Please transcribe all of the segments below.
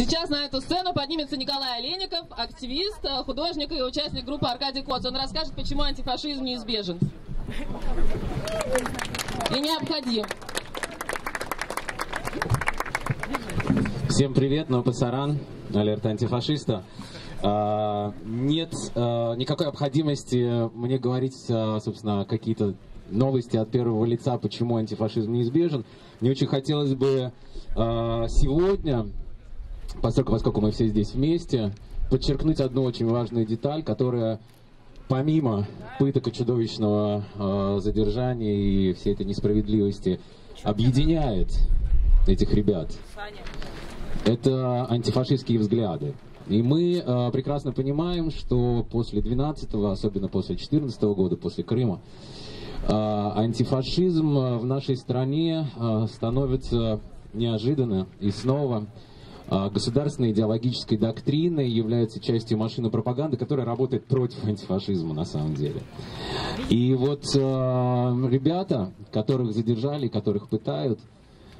Сейчас на эту сцену поднимется Николай Олейников, активист, художник и участник группы «Аркадий Коц». Он расскажет, почему антифашизм неизбежен и необходим. Всем привет, Нопасаран, алерт антифашиста. Нет никакой необходимости мне говорить, собственно, какие-то новости от первого лица, почему антифашизм неизбежен. Мне очень хотелось бы сегодня, поскольку мы все здесь вместе, подчеркнуть одну очень важную деталь, которая помимо пыток и чудовищного задержания и всей этой несправедливости объединяет этих ребят. Это антифашистские взгляды. И мы прекрасно понимаем, что после 12-го, особенно после 14-го года, после Крыма, антифашизм в нашей стране становится неожиданно и снова государственной идеологической доктриной, является частью машины пропаганды, которая работает против антифашизма на самом деле. И вот ребята, которых задержали, которых пытают,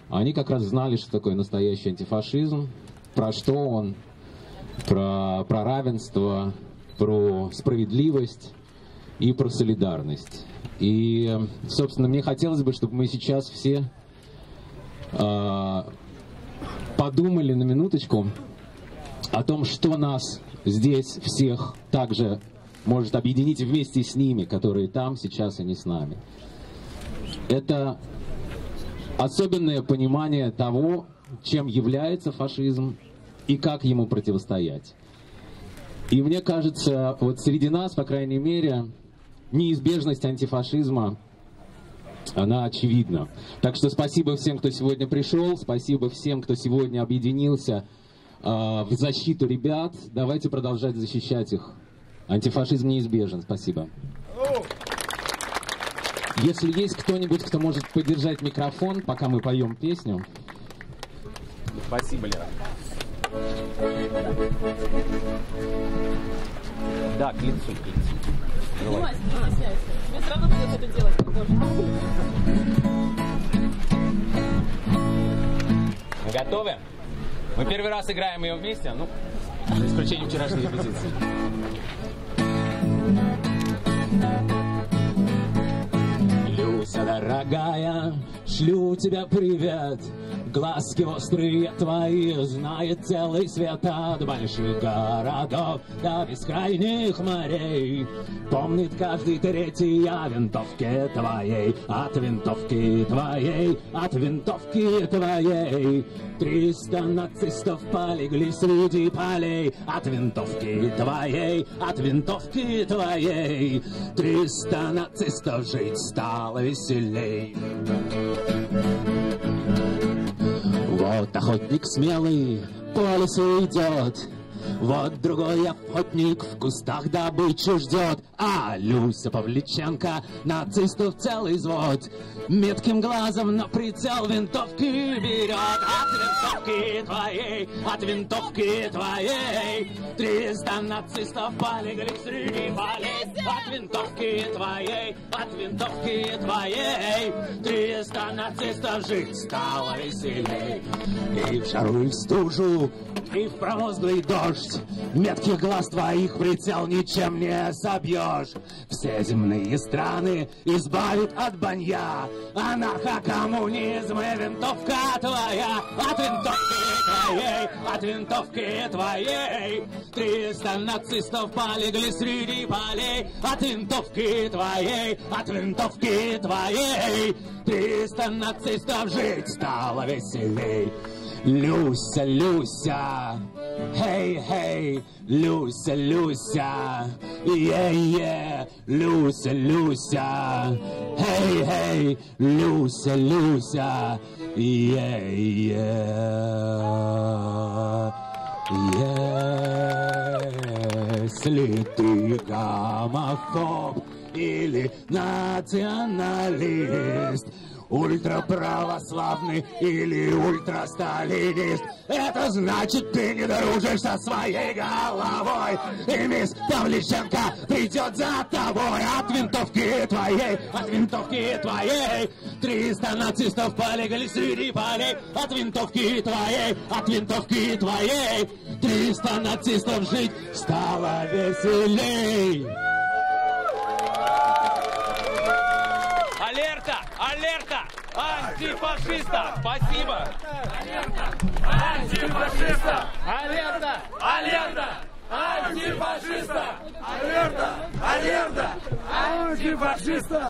они как раз знали, что такое настоящий антифашизм, про что он, про равенство, про справедливость и про солидарность. И, собственно, мне хотелось бы, чтобы мы сейчас все подумали на минуточку о том, что нас здесь всех также может объединить вместе с ними, которые там сейчас и не с нами. Это особенное понимание того, чем является фашизм и как ему противостоять. И мне кажется, вот среди нас, по крайней мере, неизбежность антифашизма, она очевидна. Так что спасибо всем, кто сегодня пришел, спасибо всем, кто сегодня объединился в защиту ребят. Давайте продолжать защищать их. Антифашизм неизбежен. Спасибо. Если есть кто-нибудь, кто может поддержать микрофон, пока мы поем песню. Спасибо, Лера. Да, к лицу, к лицу. Давай. Мне все равно придется это делать. Готовы? Мы первый раз играем ее вместе, ну, за исключением вчерашней репетиции. Люся, дорогая, шлю тебя привет. Глазки острые твои знает целый свет. От больших городов до бескрайних морей помнит каждый третий о винтовке твоей. От винтовки твоей, от винтовки твоей 300 нацистов полегли среди полей. От винтовки твоей, от винтовки твоей 300 нацистов жить стало веселей. Вот охотник смелый по лесу идет, вот другой охотник в кустах добычу ждет. А Люся Павличенко, нацистов целый взвод, метким глазом на прицел винтовки берет. От винтовки твоей, от винтовки твоей 300 нацистов полегли среди полей. От винтовки твоей, от винтовки твоей 300 нацистов жить стало веселей. И в жару, и в стужу, и в промозглый дождь метких глаз твоих прицел ничем не собьешь. Все земные страны избавит от банья, анархокоммунизм и винтовка твоя. От винтовки твоей, от винтовки твоей 300 нацистов полегли среди полей. От винтовки твоей, от винтовки твоей 300 нацистов жить стало веселей. Люся, Люся, хей, хей, Люся, Люся, е-е, Люся, Люся, хей, хей, Люся, Люся, е-е, если ты гомофоб или националист, ультраправославный или ультрасталинист. Это значит, ты не дружишь со своей головой. И мисс Павличенко придет за тобой от винтовки твоей, от винтовки твоей. 300 нацистов полегли среди полей от винтовки твоей, от винтовки твоей. 300 нацистов жить стало веселей. Алерта! Алерта! Антифашиста! Спасибо! Алерта! Антифашиста! Алерта! Алерта! Антифашиста! Алерта! Алерта! Антифашиста!